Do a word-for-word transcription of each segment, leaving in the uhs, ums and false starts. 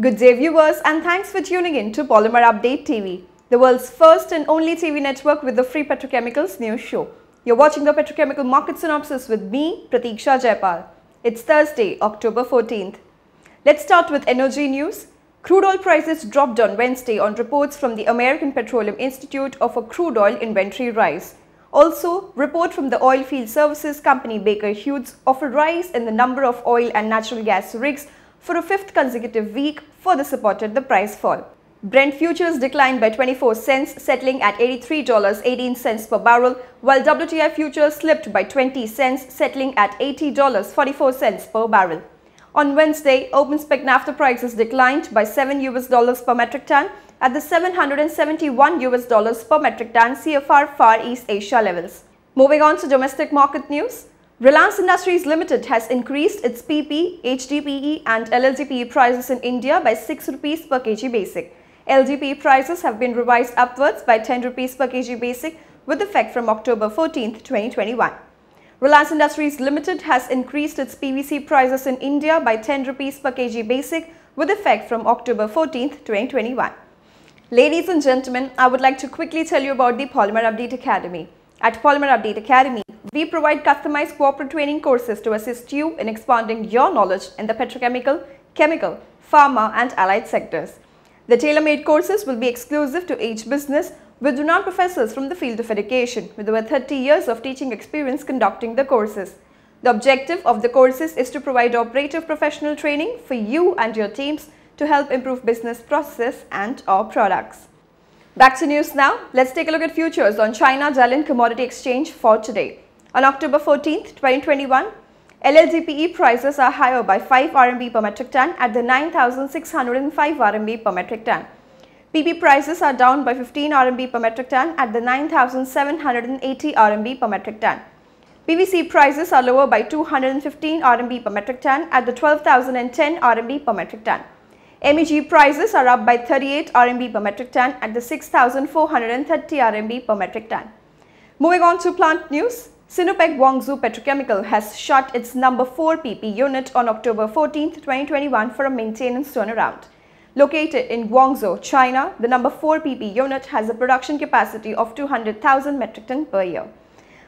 Good day viewers, and thanks for tuning in to Polymer Update T V, the world's first and only T V network with the free petrochemicals news show. You're watching the petrochemical market synopsis with me, Pratiksha Jaipal. It's Thursday, October fourteenth. Let's start with energy news. Crude oil prices dropped on Wednesday on reports from the American Petroleum Institute of a crude oil inventory rise. Also, report from the oil field services company Baker Hughes of a rise in the number of oil and natural gas rigs for a fifth consecutive week further supported the price fall. Brent futures declined by twenty-four cents, settling at eighty-three dollars and eighteen cents per barrel, while W T I futures slipped by twenty cents, settling at eighty dollars and forty-four cents per barrel. On Wednesday, open spec naphtha prices declined by seven U S dollars per metric ton at the seven hundred seventy-one U S dollars per metric ton C F R Far East Asia levels. Moving on to domestic market news. Reliance Industries Limited has increased its P P, H D P E and L L D P E prices in India by six rupees per kg basic. L D P E prices have been revised upwards by ten rupees per kg basic with effect from October fourteenth, twenty twenty-one. Reliance Industries Limited has increased its P V C prices in India by ten rupees per kg basic with effect from October fourteenth, twenty twenty-one. Ladies and gentlemen, I would like to quickly tell you about the Polymer Update Academy. At Polymer Update Academy, we provide customized corporate training courses to assist you in expanding your knowledge in the petrochemical, chemical, pharma and allied sectors. The tailor-made courses will be exclusive to each business with renowned professors from the field of education with over thirty years of teaching experience conducting the courses. The objective of the courses is to provide operative professional training for you and your teams to help improve business processes and or products. Back to news now. Let's take a look at futures on China Jilin Commodity Exchange for today. On October fourteenth, twenty twenty-one, L L D P E prices are higher by five R M B per metric ton at the nine thousand six hundred five R M B per metric ton. P P prices are down by fifteen R M B per metric ton at the nine thousand seven hundred eighty R M B per metric ton. P V C prices are lower by two hundred fifteen R M B per metric ton at the twelve thousand ten R M B per metric ton. M E G prices are up by thirty-eight R M B per metric ton at the six thousand four hundred thirty R M B per metric ton. Moving on to plant news, Sinopec Guangzhou Petrochemical has shut its number four P P unit on October fourteenth, twenty twenty-one for a maintenance turnaround. Located in Guangzhou, China, the number four P P unit has a production capacity of two hundred thousand metric ton per year.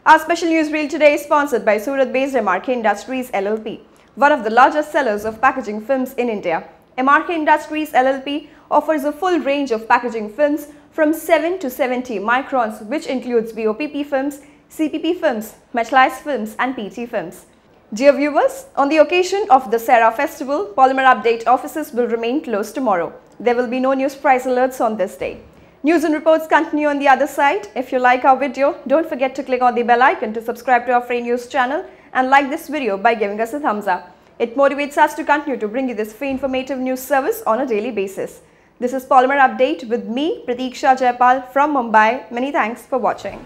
Our special newsreel today is sponsored by Surat-based Remark Industries L L P, one of the largest sellers of packaging films in India. Remark Industries L L P offers a full range of packaging films from seven to seventy microns, which includes B O P P films, C P P films, metallized films and P T films. Dear viewers, on the occasion of the Sera Festival, Polymer Update offices will remain closed tomorrow. There will be no news price alerts on this day. News and reports continue on the other side. If you like our video, don't forget to click on the bell icon to subscribe to our free news channel and like this video by giving us a thumbs up. It motivates us to continue to bring you this free informative news service on a daily basis. This is Polymer Update with me, Pratiksha Jaipal from Mumbai. Many thanks for watching.